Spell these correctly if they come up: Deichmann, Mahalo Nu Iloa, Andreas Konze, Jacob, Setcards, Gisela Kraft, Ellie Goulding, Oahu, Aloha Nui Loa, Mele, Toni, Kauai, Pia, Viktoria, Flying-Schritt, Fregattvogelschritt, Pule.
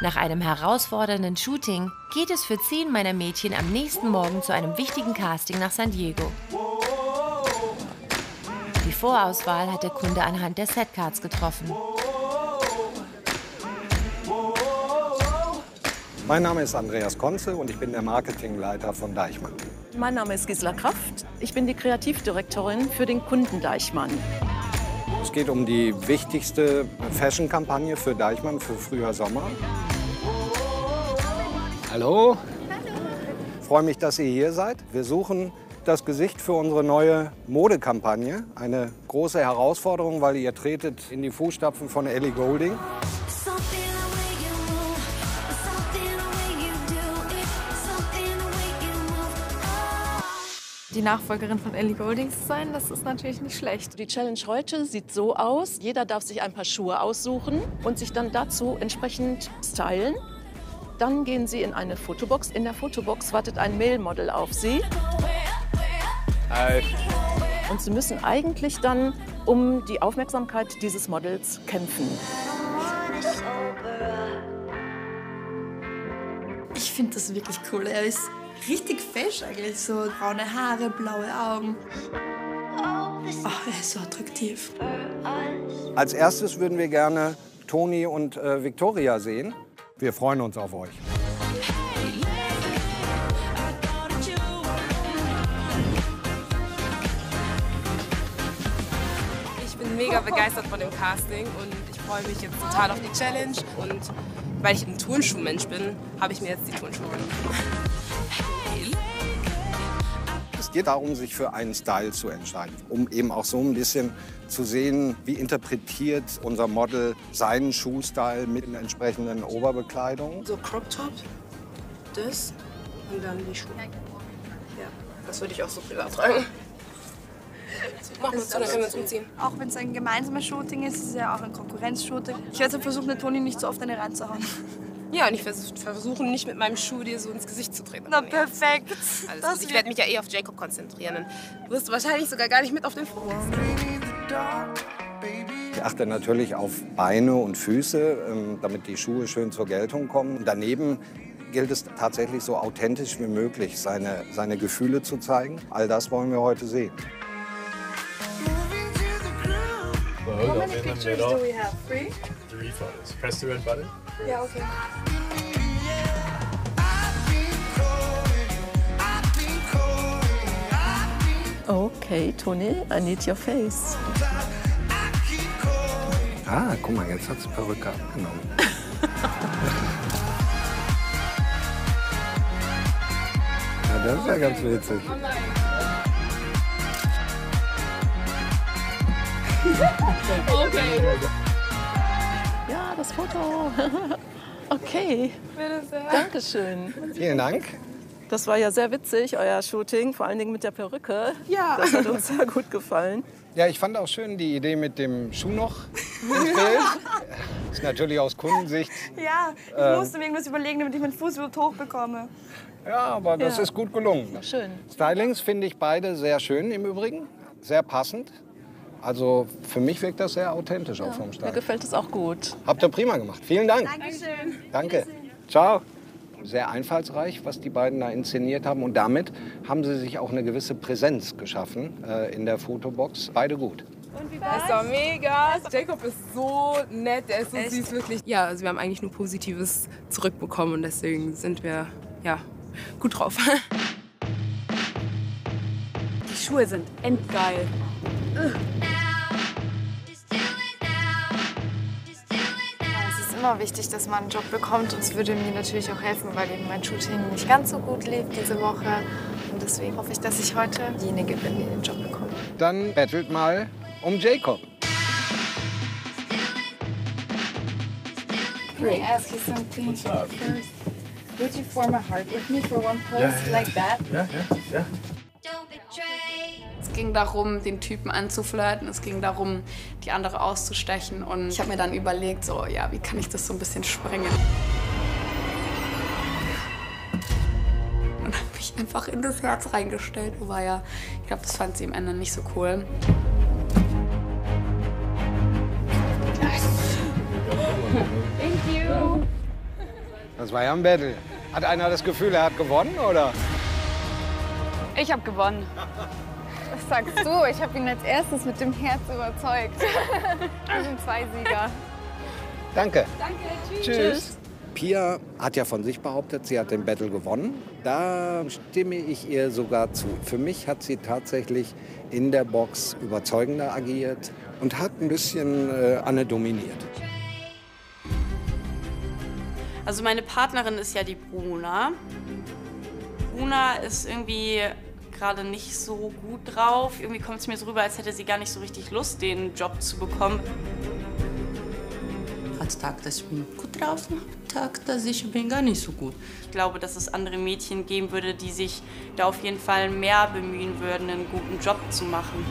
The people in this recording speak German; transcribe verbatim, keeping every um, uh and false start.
Nach einem herausfordernden Shooting geht es für zehn meiner Mädchen am nächsten Morgen zu einem wichtigen Casting nach San Diego. Die Vorauswahl hat der Kunde anhand der Setcards getroffen. Mein Name ist Andreas Konze und ich bin der Marketingleiter von Deichmann. Mein Name ist Gisela Kraft. Ich bin die Kreativdirektorin für den Kunden Deichmann. Es geht um die wichtigste Fashion-Kampagne für Deichmann für Frühjahr Sommer. Hallo. Hallo. Ich freue mich, dass ihr hier seid. Wir suchen das Gesicht für unsere neue Modekampagne. Eine große Herausforderung, weil ihr tretet in die Fußstapfen von Ellie Goulding. Die Nachfolgerin von Ellie Goulding zu sein, das ist natürlich nicht schlecht. Die Challenge heute sieht so aus, jeder darf sich ein paar Schuhe aussuchen und sich dann dazu entsprechend stylen. Dann gehen sie in eine Fotobox. In der Fotobox wartet ein Male Model auf sie. Hi. Und sie müssen eigentlich dann um die Aufmerksamkeit dieses Models kämpfen. Ich finde das wirklich cool. Er ist richtig fesch eigentlich, so braune Haare, blaue Augen. Ach, er ist so attraktiv. Als erstes würden wir gerne Toni und äh, Victoria sehen. Wir freuen uns auf euch. Ich bin mega begeistert von dem Casting und ich freue mich jetzt total auf die Challenge. Und weil ich ein Turnschuhmensch bin, habe ich mir jetzt die Turnschuhe genommen. Es geht darum, sich für einen Style zu entscheiden, um eben auch so ein bisschen zu sehen, wie interpretiert unser Model seinen Schuhstyle mit den entsprechenden Oberbekleidung. So Crop Top, das und dann die Schuhe. Ja, das würde ich auch so privat tragen. Machen wir uns so, dann können wir uns umziehen. Auch wenn es ein gemeinsames Shooting ist, ist es ja auch ein Konkurrenz-Shooting. Ich werde versuchen, der Toni nicht so oft eine reinzuhauen. Ja, und ich vers versuche nicht mit meinem Schuh dir so ins Gesicht zu treten. Na, perfekt. Alles ich werde mich ja eh auf Jacob konzentrieren. Dann wirst du wahrscheinlich sogar gar nicht mit auf den Fokus. Ich achte natürlich auf Beine und Füße, damit die Schuhe schön zur Geltung kommen. Daneben gilt es tatsächlich so authentisch wie möglich, seine, seine Gefühle zu zeigen. All das wollen wir heute sehen. How many pictures do we have? Three? Three photos. Press the red button. Yeah, okay. Okay, Toni, I need your face. Ah, guck mal, jetzt hat sie Perücke abgenommen. Ja, das ist ja ganz witzig. Okay. Ja, das Foto. Okay. Dankeschön. Vielen Dank. Das war ja sehr witzig, euer Shooting, vor allen Dingen mit der Perücke. Ja. Das hat uns sehr gut gefallen. Ja, ich fand auch schön die Idee mit dem Schuh noch. Das ist natürlich aus Kundensicht. Ja, ich äh, musste mir irgendwas überlegen, damit ich meinen Fuß überhaupt hochbekomme. Ja, aber das ja. ist gut gelungen. Schön. Stylings finde ich beide sehr schön im Übrigen, sehr passend. Also für mich wirkt das sehr authentisch, ja, auch vom Start. Mir gefällt es auch gut. Habt ihr prima gemacht. Vielen Dank. Dankeschön. Danke. Ciao. Sehr einfallsreich, was die beiden da inszeniert haben. Und damit haben sie sich auch eine gewisse Präsenz geschaffen äh, in der Fotobox. Beide gut. Und wie war's? Das war mega. Jacob ist so nett. Er ist so Echt? süß, wirklich. Ja, also wir haben eigentlich nur Positives zurückbekommen. Und deswegen sind wir ja, gut drauf. Die Schuhe sind endgeil. Es ist immer wichtig, dass man einen Job bekommt und es würde mir natürlich auch helfen, weil eben mein Shooting nicht ganz so gut lief diese Woche und deswegen hoffe ich, dass ich heute diejenige bin, die den Job bekommt. Dann bettelt mal um Jacob. Can I ask you something first? Would you form a heart with me for one post yeah, yeah. like that? Yeah, yeah, yeah. Es ging darum, den Typen anzuflirten, es ging darum, die andere auszustechen und ich habe mir dann überlegt, so, ja, wie kann ich das so ein bisschen sprengen? Und habe mich einfach in das Herz reingestellt, wobei ja, ich glaube, das fand sie am Ende nicht so cool. Thank you. Das war ja ein Battle. Hat einer das Gefühl, er hat gewonnen, oder? Ich habe gewonnen. Das sagst du. Ich habe ihn als erstes mit dem Herz überzeugt. Wir sind zwei Sieger. Danke. Danke. Tschüss. Tschüss. Pia hat ja von sich behauptet, sie hat den Battle gewonnen. Da stimme ich ihr sogar zu. Für mich hat sie tatsächlich in der Box überzeugender agiert und hat ein bisschen äh, Anne dominiert. Also meine Partnerin ist ja die Bruna. Bruna ist irgendwie gerade nicht so gut drauf. Irgendwie kommt es mir so rüber, als hätte sie gar nicht so richtig Lust, den Job zu bekommen. Tag, dass ich bin gut drauf, Tag, dass ich bin gar nicht so gut. Ich glaube, dass es andere Mädchen geben würde, die sich da auf jeden Fall mehr bemühen würden, einen guten Job zu machen.